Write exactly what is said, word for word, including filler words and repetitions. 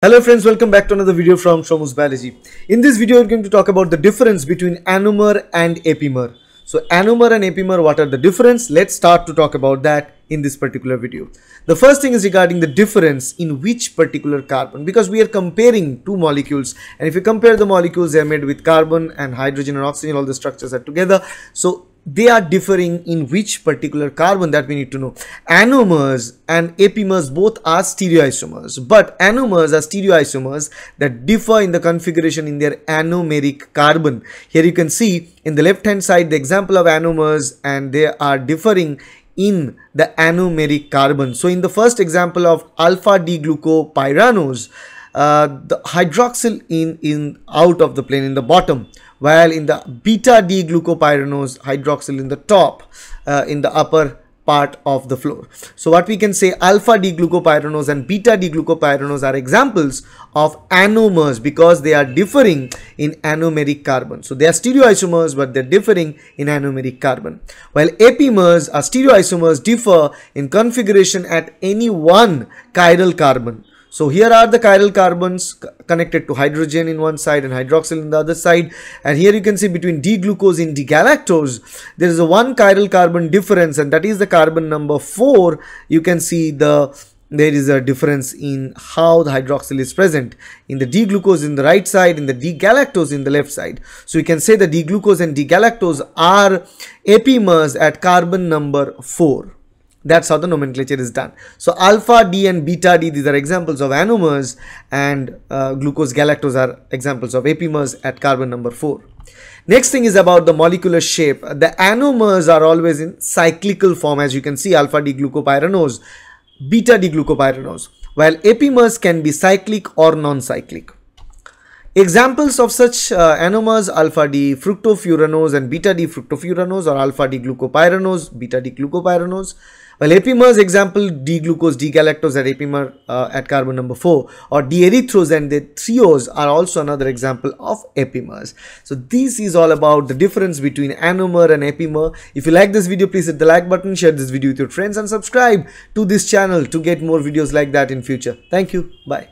Hello friends, welcome back to another video from Shomu's Biology. In this video, we're going to talk about the difference between anomer and epimer. So anomer and epimer, what are the difference? Let's start to talk about that in this particular video. The first thing is regarding the difference in which particular carbon, because we are comparing two molecules, and if you compare the molecules, they are made with carbon and hydrogen and oxygen, all the structures are together. So they are differing in which particular carbon, that we need to know. Anomers and epimers both are stereoisomers, but anomers are stereoisomers that differ in the configuration in their anomeric carbon. Here you can see in the left hand side the example of anomers, and they are differing in the anomeric carbon. So in the first example of alpha-D-glucopyranose, uh, the hydroxyl in, in out of the plane in the bottom, while in the beta-D-glucopyranose, hydroxyl in the top, uh, in the upper part of the floor. So what we can say, alpha-D-glucopyranose and beta-D-glucopyranose are examples of anomers because they are differing in anomeric carbon. So they are stereoisomers, but they're differing in anomeric carbon. While epimers are stereoisomers, differ in configuration at any one chiral carbon. So here are the chiral carbons connected to hydrogen in one side and hydroxyl in the other side, and here you can see between D-glucose and D-galactose there is a one chiral carbon difference, and that is the carbon number four. You can see the there is a difference in how the hydroxyl is present in the D-glucose in the right side, in the D-galactose in the left side. So you can say the D-glucose and D-galactose are epimers at carbon number four. That's how the nomenclature is done. So alpha D and beta D, these are examples of anomers, and uh, glucose galactose are examples of epimers at carbon number four. Next thing is about the molecular shape. The anomers are always in cyclical form, as you can see, alpha D glucopyranose, beta D glucopyranose, while epimers can be cyclic or non-cyclic. Examples of such uh, anomers, alpha-D-fructofuranose and beta-D-fructofuranose, or alpha-D-glucopyranose, beta-D-glucopyranose. Well, epimers, example, D-glucose, D-galactose at epimer uh, at carbon number four, or D-erythrose and the threose are also another example of epimers. So this is all about the difference between anomer and epimer. If you like this video, please hit the like button, share this video with your friends, and subscribe to this channel to get more videos like that in future. Thank you. Bye.